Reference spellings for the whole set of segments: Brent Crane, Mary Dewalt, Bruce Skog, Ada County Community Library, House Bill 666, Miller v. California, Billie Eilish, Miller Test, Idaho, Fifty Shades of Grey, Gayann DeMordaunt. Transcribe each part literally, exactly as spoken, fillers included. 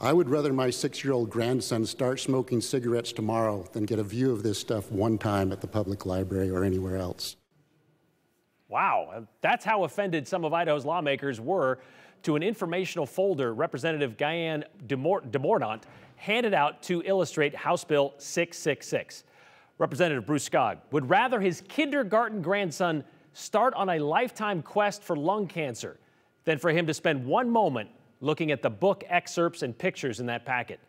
I would rather my six-year-old grandson start smoking cigarettes tomorrow than get a view of this stuff one time at the public library or anywhere else. Wow, that's how offended some of Idaho's lawmakers were to an informational folder Representative Gayann DeMordaunt handed out to illustrate House Bill six six six. Representative Bruce Skog would rather his kindergarten grandson start on a lifetime quest for lung cancer than for him to spend one moment looking at the book excerpts and pictures in that packet.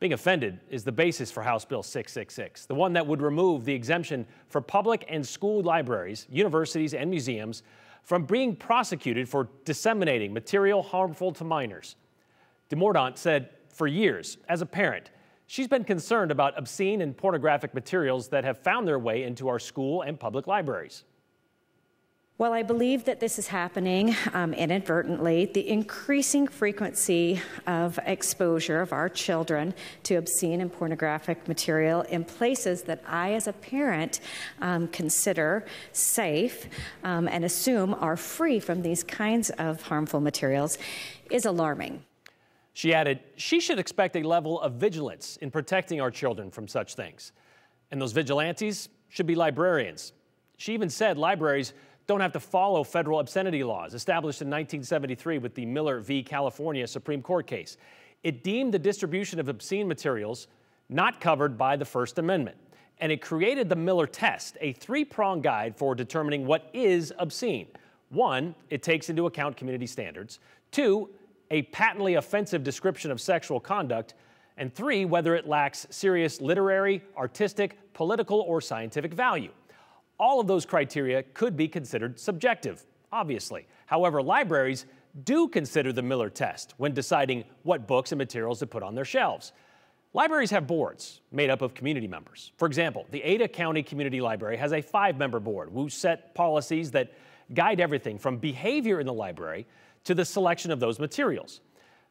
Being offended is the basis for House Bill six six six, the one that would remove the exemption for public and school libraries, universities, and museums from being prosecuted for disseminating material harmful to minors. DeMordaunt said for years, as a parent, she's been concerned about obscene and pornographic materials that have found their way into our school and public libraries. While I believe that this is happening um, inadvertently, the increasing frequency of exposure of our children to obscene and pornographic material in places that I, as a parent, um, consider safe um, and assume are free from these kinds of harmful materials is alarming. She added, she should expect a level of vigilance in protecting our children from such things. And those vigilantes should be librarians. She even said libraries don't have to follow federal obscenity laws established in nineteen seventy-three with the Miller v. California Supreme Court case. It deemed the distribution of obscene materials not covered by the First Amendment, and it created the Miller Test, a three-prong guide for determining what is obscene. One, it takes into account community standards. Two, a patently offensive description of sexual conduct. And three, whether it lacks serious literary, artistic, political, or scientific value. All of those criteria could be considered subjective, obviously. However, libraries do consider the Miller Test when deciding what books and materials to put on their shelves. Libraries have boards made up of community members. For example, the Ada County Community Library has a five-member board who set policies that guide everything from behavior in the library to the selection of those materials.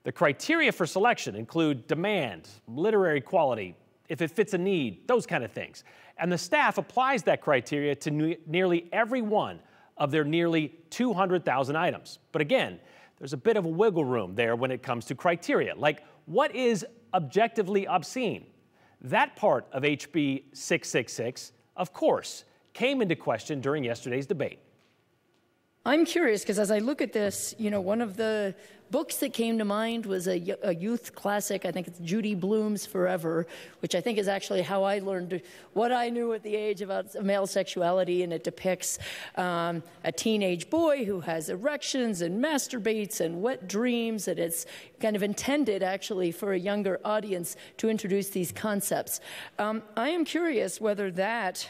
The criteria for selection include demand, literary quality, if it fits a need, those kind of things. And the staff applies that criteria to ne- nearly every one of their nearly two hundred thousand items. But again, there's a bit of a wiggle room there when it comes to criteria, like what is objectively obscene? That part of H B six six six, of course, came into question during yesterday's debate. I'm curious, because as I look at this, you know, one of the books that came to mind was a, a youth classic, I think it's Judy Blume's Forever, which I think is actually how I learned what I knew at the age about male sexuality, and it depicts um, a teenage boy who has erections and masturbates and wet dreams, and it's kind of intended actually for a younger audience to introduce these concepts. Um, I am curious whether that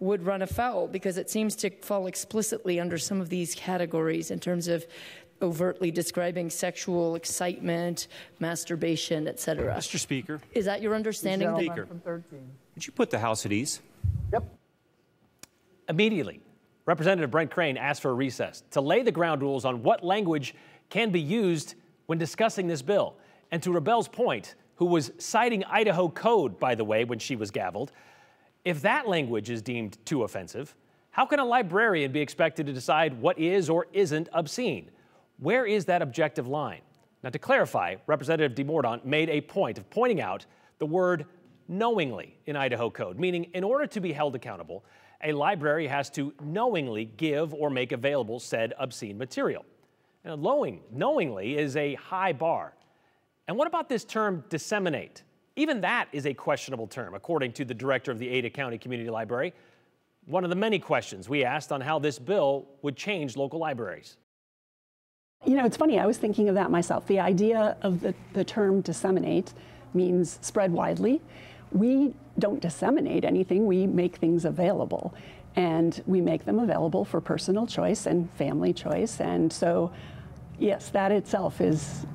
would run afoul, because it seems to fall explicitly under some of these categories in terms of overtly describing sexual excitement, masturbation, et cetera. Mister Speaker. Is that your understanding? Mister Speaker. From thirteen. Would you put the House at ease? Yep. Immediately, Representative Brent Crane asked for a recess to lay the ground rules on what language can be used when discussing this bill. And to Rebell's point, who was citing Idaho code, by the way, when she was gavelled, if that language is deemed too offensive, how can a librarian be expected to decide what is or isn't obscene? Where is that objective line? Now, to clarify, Representative DeMordaunt made a point of pointing out the word knowingly in Idaho code, meaning in order to be held accountable, a library has to knowingly give or make available said obscene material. And knowingly is a high bar. And what about this term disseminate? Even that is a questionable term, according to the director of the Ada County Community Library. One of the many questions we asked on how this bill would change local libraries. You know, it's funny, I was thinking of that myself. The idea of the, the term disseminate means spread widely. We don't disseminate anything, we make things available. And we make them available for personal choice and family choice. And so, yes, that itself is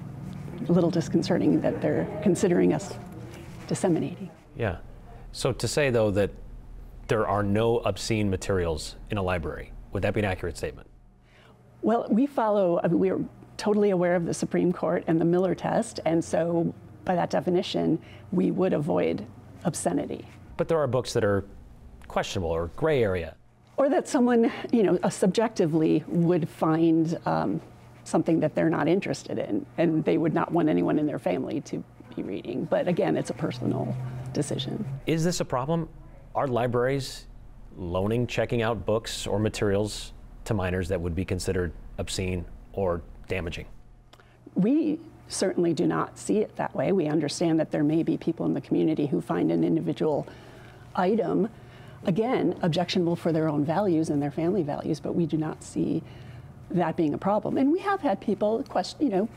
a little disconcerting that they're considering us disseminating. Yeah. So to say, though, that there are no obscene materials in a library, would that be an accurate statement? Well, we follow, I mean, we are totally aware of the Supreme Court and the Miller Test, and so by that definition, we would avoid obscenity. But there are books that are questionable or gray area. Or that someone, you know, subjectively would find um, something that they're not interested in, and they would not want anyone in their family to be reading. But again, it's a personal decision. Is this a problem? Are libraries loaning, checking out books or materials to minors that would be considered obscene or damaging? We certainly do not see it that way. We understand that there may be people in the community who find an individual item, again, objectionable for their own values and their family values, but we do not see that being a problem. And we have had people question, you know,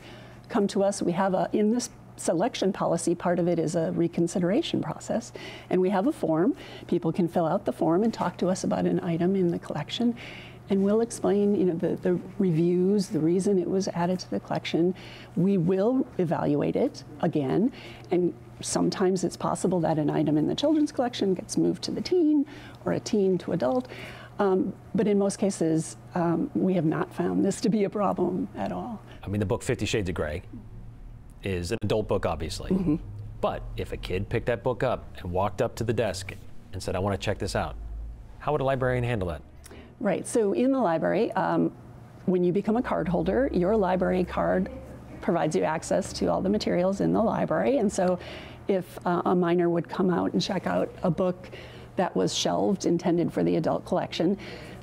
come to us. We have a, in this selection policy, part of it is a reconsideration process, and we have a form. People can fill out the form and talk to us about an item in the collection, and we'll explain, you know, the, the reviews, the reason it was added to the collection. We will evaluate it again, and sometimes it's possible that an item in the children's collection gets moved to the teen, or a teen to adult. Um, but in most cases, um, we have not found this to be a problem at all. I mean, the book Fifty Shades of Grey is an adult book, obviously. Mm-hmm. But if a kid picked that book up and walked up to the desk and said, I want to check this out, how would a librarian handle that? Right, so in the library, um, when you become a card holder, your library card provides you access to all the materials in the library. And so if uh, a minor would come out and check out a book that was shelved, intended for the adult collection,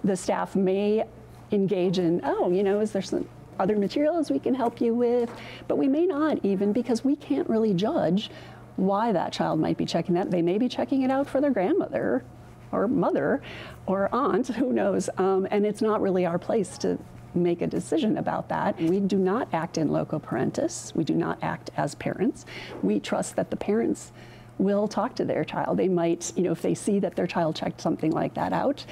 the staff may engage in, oh, you know, is there some other materials we can help you with? But we may not, even because we can't really judge why that child might be checking that. They may be checking it out for their grandmother or mother or aunt, who knows, um, and it's not really our place to make a decision about that. We do not act in loco parentis. We do not act as parents. We trust that the parents will talk to their child. They might, you know, if they see that their child checked something like that out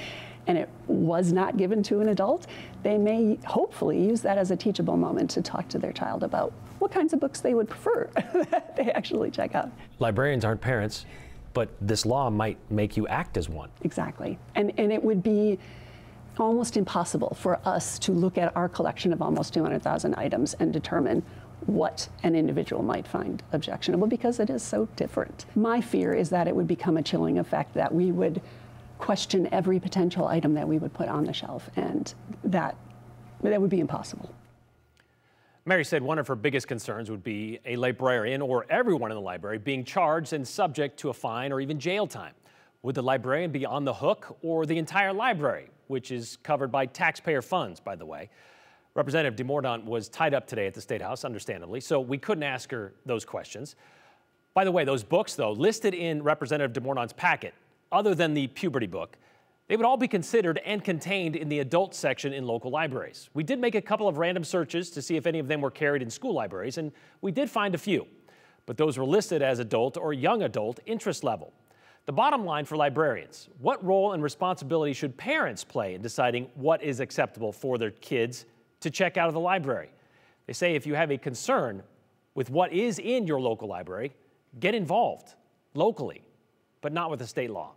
and it was not given to an adult, they may hopefully use that as a teachable moment to talk to their child about what kinds of books they would prefer that they actually check out. Librarians aren't parents, but this law might make you act as one. Exactly. And, and it would be almost impossible for us to look at our collection of almost two hundred thousand items and determine what an individual might find objectionable, because it is so different. My fear is that it would become a chilling effect, that we would question every potential item that we would put on the shelf, and that, that would be impossible. Mary said one of her biggest concerns would be a librarian or everyone in the library being charged and subject to a fine or even jail time. Would the librarian be on the hook, or the entire library, which is covered by taxpayer funds, by the way? Representative DeMordaunt was tied up today at the State House, understandably, so we couldn't ask her those questions. By the way, those books, though, listed in Representative DeMordaunt's packet, other than the puberty book, they would all be considered and contained in the adult section in local libraries. We did make a couple of random searches to see if any of them were carried in school libraries, and we did find a few. But those were listed as adult or young adult interest level. The bottom line for librarians, what role and responsibility should parents play in deciding what is acceptable for their kids to check out of the library? They say if you have a concern with what is in your local library, get involved locally, but not with a state law.